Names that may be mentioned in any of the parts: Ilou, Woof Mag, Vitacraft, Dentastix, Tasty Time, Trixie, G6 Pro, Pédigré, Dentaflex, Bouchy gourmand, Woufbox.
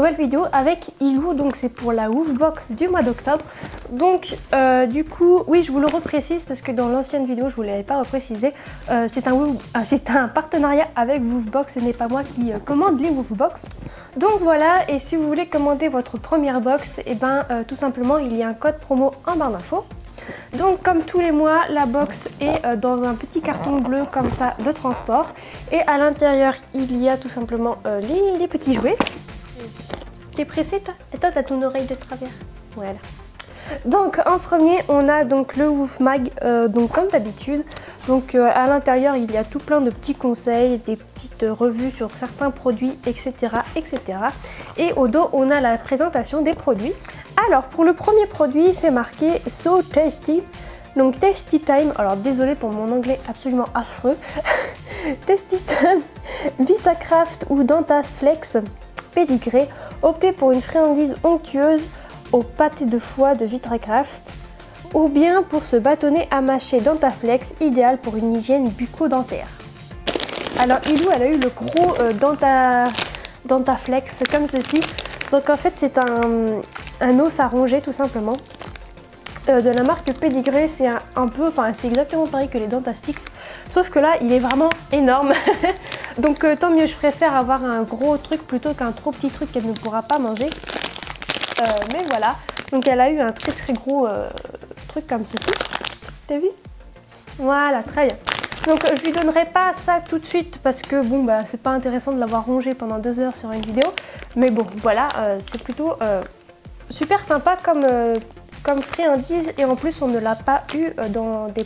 nouvelle vidéo avec Ilou, donc c'est pour la Woufbox du mois d'octobre. Donc du coup, oui, je vous le reprécise parce que dans l'ancienne vidéo, je ne vous l'avais pas reprécisé. C'est un partenariat avec Woufbox, ce n'est pas moi qui commande les Woufbox. Donc voilà, et si vous voulez commander votre première box, et tout simplement, il y a un code promo en barre d'infos. Donc comme tous les mois, la box est dans un petit carton bleu comme ça de transport. Et à l'intérieur, il y a tout simplement les petits jouets. T'es pressée toi? Et toi, t'as ton oreille de travers. Voilà. Donc en premier, on a donc le Woof Mag, donc comme d'habitude. Donc à l'intérieur, il y a tout plein de petits conseils, des petites revues sur certains produits, etc., etc. Et au dos, on a la présentation des produits. Alors pour le premier produit, c'est marqué So Tasty, donc Tasty Time, alors désolé pour mon anglais absolument affreux, Tasty Time, Vitacraft ou Dentaflex, Pédigré, optez pour une friandise onctueuse aux pâtés de foie de Vitacraft ou bien pour ce bâtonnet à mâcher Dentaflex, idéal pour une hygiène bucco-dentaire. Alors Ilou, elle a eu le gros Dentaflex comme ceci, donc en fait c'est un os à ronger tout simplement. De la marque Pédigré, c'est c'est exactement pareil que les Dentastix, sauf que là il est vraiment énorme. Donc tant mieux, je préfère avoir un gros truc plutôt qu'un trop petit truc qu'elle ne pourra pas manger. Mais voilà, donc elle a eu un très très gros truc comme ceci. T'as vu? Voilà, très bien. Donc je lui donnerai pas ça tout de suite parce que bon bah c'est pas intéressant de l'avoir rongé pendant 2 heures sur une vidéo. Mais bon voilà, c'est plutôt super sympa comme friandise, et en plus on ne l'a pas eu dans des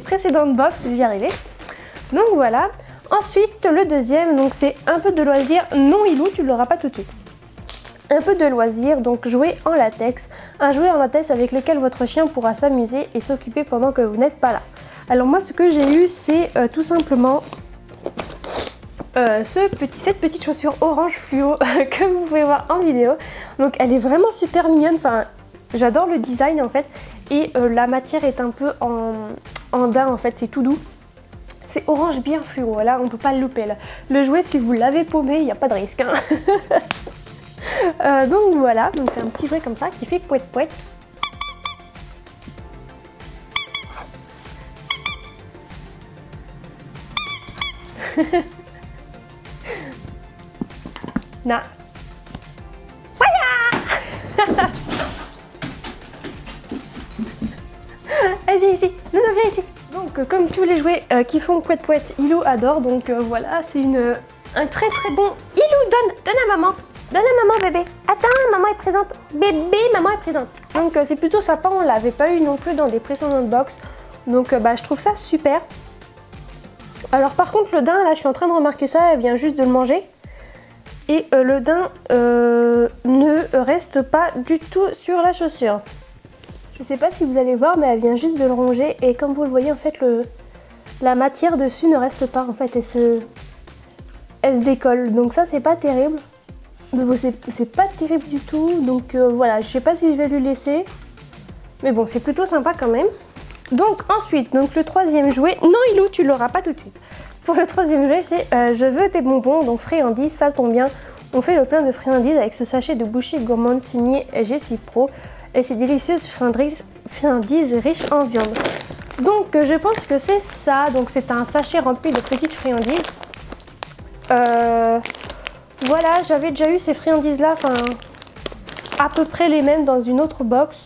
précédentes box, j'y arrivais. Donc voilà. Ensuite le deuxième, donc c'est un peu de loisir. Non Ilou, tu l'auras pas tout de suite. Un peu de loisir, donc jouet en latex. Un jouet en latex avec lequel votre chien pourra s'amuser et s'occuper pendant que vous n'êtes pas là. Alors moi ce que j'ai eu, c'est tout simplement cette petite chaussure orange fluo que vous pouvez voir en vidéo. Donc elle est vraiment super mignonne, enfin j'adore le design en fait, et la matière est un peu en daim en fait, c'est tout doux. C'est orange bien fluo, là on peut pas le louper là. Le jouet, si vous l'avez paumé, il n'y a pas de risque hein. Donc voilà, donc c'est un petit jouet comme ça qui fait pouet pouet. Non. Voilà. Elle vient ici. Non, non, viens ici. Donc comme tous les jouets qui font pouet pouet, Ilou adore. Donc voilà, c'est un très très bon. Ilou, donne à maman. Donne à maman bébé. Attends, maman est présente. Bébé, maman est présente. Donc c'est plutôt sympa, on l'avait pas eu non plus dans des précédentes box. Donc je trouve ça super. Alors par contre le daim, là je suis en train de remarquer ça, elle vient juste de le manger. Et le daim ne reste pas du tout sur la chaussure. Je sais pas si vous allez voir, mais elle vient juste de le ronger. Et comme vous le voyez, en fait, la matière dessus ne reste pas. En fait, elle se décolle. Donc ça, c'est pas terrible. C'est pas terrible du tout. Donc voilà, je sais pas si je vais lui laisser. Mais bon, c'est plutôt sympa quand même. Donc ensuite, donc le troisième jouet. Non, Ilou, tu l'auras pas tout de suite. Pour le troisième jouet, c'est je veux des bonbons, donc friandises, ça tombe bien. On fait le plein de friandises avec ce sachet de Bouchy gourmand signé G6 Pro et ces délicieuses friandises riches en viande. Donc je pense que c'est ça, donc c'est un sachet rempli de petites friandises. Voilà, j'avais déjà eu ces friandises là, enfin à peu près les mêmes dans une autre box.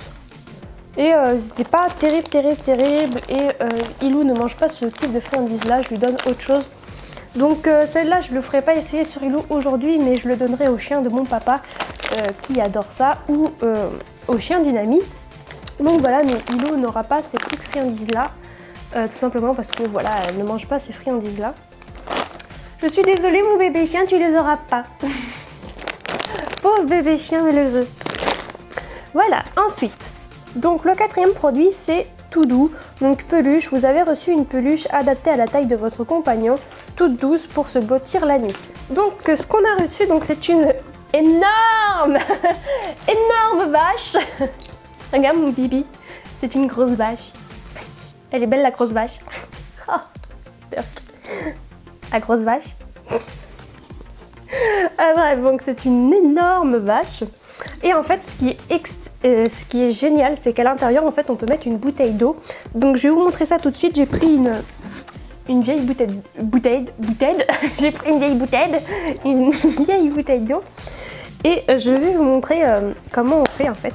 Et c'était pas terrible, terrible, terrible. Et Ilou ne mange pas ce type de friandise là, je lui donne autre chose. Donc celle-là, je le ferai pas essayer sur Ilou aujourd'hui, mais je le donnerai au chien de mon papa qui adore ça, ou au chien d'une amie. Donc voilà, mais Ilou n'aura pas ces petites friandises là, tout simplement parce que voilà, elle ne mange pas ces friandises là. Je suis désolée, mon bébé chien, tu les auras pas. Pauvre bébé chien, mais le veut. Voilà, ensuite. Donc le quatrième produit, c'est tout doux, donc peluche. Vous avez reçu une peluche adaptée à la taille de votre compagnon, toute douce pour se blottir la nuit. Donc ce qu'on a reçu, donc c'est une énorme, énorme vache. Regarde mon bibi, c'est une grosse vache. Elle est belle la grosse vache. Oh, super. La grosse vache. Bref, donc c'est une énorme bâche. Et en fait, ce qui est génial, c'est qu'à l'intérieur, en fait, on peut mettre une bouteille d'eau. Donc je vais vous montrer ça tout de suite. J'ai pris une vieille bouteille d'eau. Et je vais vous montrer comment on fait en fait.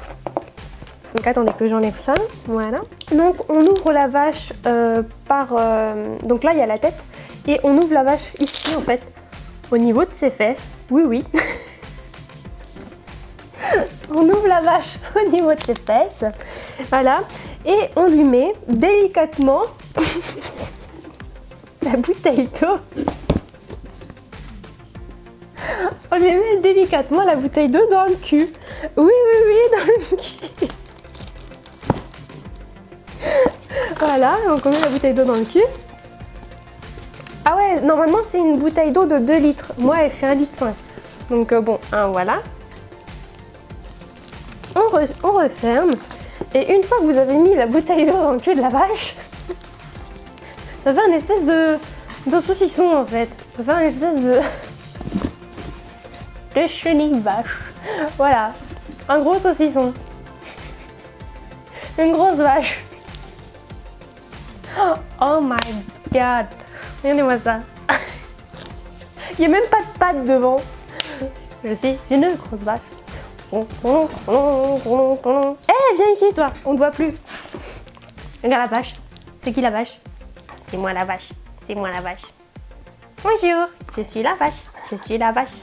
Donc attendez que j'enlève ça, voilà. Donc on ouvre la vache donc là il y a la tête. Et on ouvre la vache ici en fait, au niveau de ses fesses. Oui oui. On ouvre la vache au niveau de ses fesses. Voilà. Et on lui met délicatement la bouteille d'eau. On lui met délicatement la bouteille d'eau dans le cul. Oui, oui, oui, dans le cul. Voilà, donc on met la bouteille d'eau dans le cul. Ah ouais, normalement c'est une bouteille d'eau de 2 litres. Moi, elle fait 1,5 litre. Donc bon, voilà. On referme. Et une fois que vous avez mis la bouteille d'eau dans le cul de la vache, ça fait un espèce de saucisson en fait. Ça fait un espèce de chenille vache. Voilà, un gros saucisson. Une grosse vache. Oh my god. Regardez-moi ça. Il n'y a même pas de pattes devant. Je suis une grosse vache. Eh, viens ici toi, on ne te voit plus. Regarde la vache. C'est qui la vache? C'est moi la vache. C'est moi la vache. Bonjour, je suis la vache. Je suis la vache.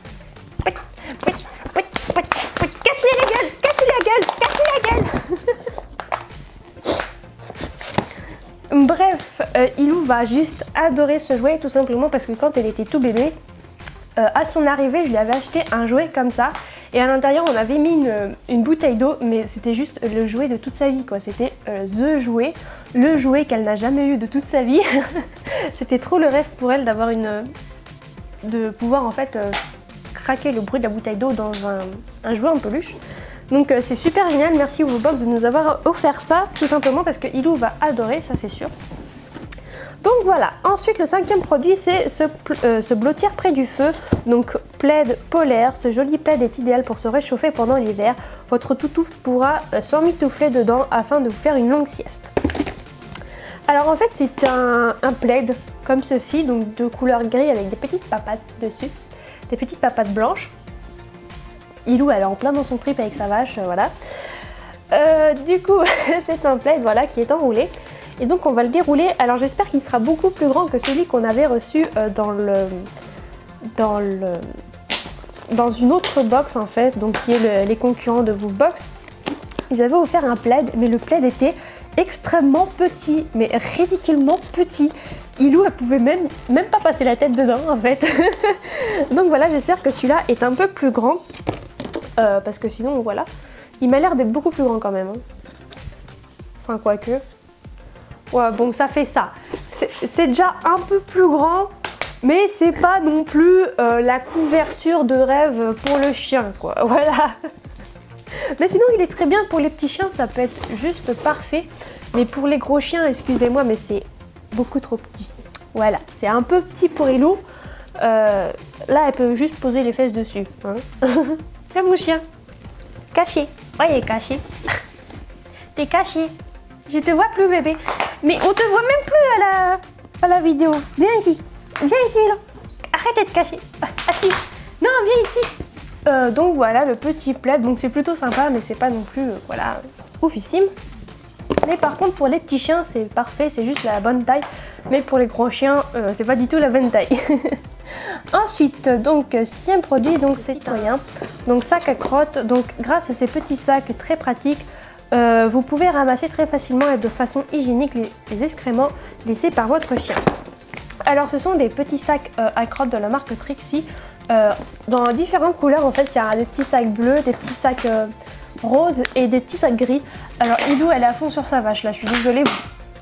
Casse-lui la gueule! Casse-lui la gueule! Casse-lui la gueule! Bref, Ilou va juste adorer ce jouet, tout simplement parce que quand elle était tout bébé, à son arrivée, je lui avais acheté un jouet comme ça. Et à l'intérieur, on avait mis une bouteille d'eau, mais c'était juste le jouet de toute sa vie, quoi. C'était le jouet qu'elle n'a jamais eu de toute sa vie. C'était trop le rêve pour elle d'avoir de pouvoir en fait craquer le bruit de la bouteille d'eau dans un jouet en peluche. Donc c'est super génial, merci Woufbox de nous avoir offert ça, tout simplement parce que Ilou va adorer, ça c'est sûr. Donc voilà, ensuite le 5e produit c'est se blottir près du feu, donc plaid polaire. Ce joli plaid est idéal pour se réchauffer pendant l'hiver. Votre toutou pourra s'emmitoufler dedans afin de vous faire une longue sieste. Alors en fait c'est un plaid comme ceci, donc de couleur gris avec des petites papates dessus, des petites papates blanches. Ilou elle est en plein dans son trip avec sa vache, voilà. Du coup c'est un plaid voilà, qui est enroulé. Et donc on va le dérouler, alors j'espère qu'il sera beaucoup plus grand que celui qu'on avait reçu dans une autre box en fait, donc qui est les concurrents de Woufbox. Ils avaient offert un plaid, mais le plaid était extrêmement petit, mais ridiculement petit. Ilou elle pouvait même pas passer la tête dedans en fait. Donc voilà, j'espère que celui-là est un peu plus grand, parce que sinon voilà, il m'a l'air d'être beaucoup plus grand quand même. Hein. Enfin quoique... Ouais, bon, ça fait ça. C'est déjà un peu plus grand, mais c'est pas non plus la couverture de rêve pour le chien, quoi. Voilà. Mais sinon, il est très bien pour les petits chiens, ça peut être juste parfait. Mais pour les gros chiens, excusez-moi, mais c'est beaucoup trop petit. Voilà, c'est un peu petit pour Ilou. Là, elle peut juste poser les fesses dessus. Hein. Tiens, mon chien. Caché. Ouais, il est caché. T'es caché. Je te vois plus, bébé. Mais on te voit même plus à la vidéo. Viens ici. Viens ici, là. Arrête de te cacher. Assis. Non, viens ici. Donc voilà, le petit plaid. Donc c'est plutôt sympa, mais c'est pas non plus, voilà, oufissime. Mais par contre, pour les petits chiens, c'est parfait. C'est juste la bonne taille. Mais pour les grands chiens, c'est pas du tout la bonne taille. Ensuite, donc, 6e produit, donc c'est citoyen. Donc sac à crottes. Donc grâce à ces petits sacs très pratiques, vous pouvez ramasser très facilement et de façon hygiénique les excréments laissés par votre chien. Alors ce sont des petits sacs à crottes de la marque Trixie, dans différentes couleurs en fait. Il y a des petits sacs bleus, des petits sacs roses et des petits sacs gris. Alors Ilou elle est à fond sur sa vache là, je suis désolée.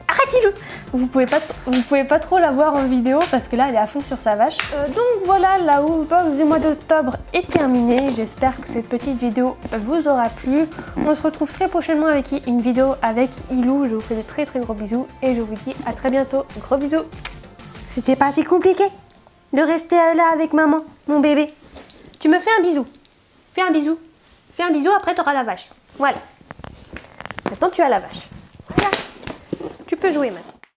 Arrête Ilou! Vous pouvez pas trop la voir en vidéo parce que là elle est à fond sur sa vache. Donc voilà, la Woufbox du mois d'octobre est terminée. J'espère que cette petite vidéo vous aura plu. On se retrouve très prochainement avec une vidéo avec Ilou. Je vous fais des très très gros bisous et je vous dis à très bientôt. Gros bisous. C'était pas si compliqué de rester là avec maman, mon bébé. Tu me fais un bisou. Fais un bisou. Fais un bisou, après tu auras la vache. Voilà. Maintenant tu as la vache. Voilà. Tu peux jouer maintenant.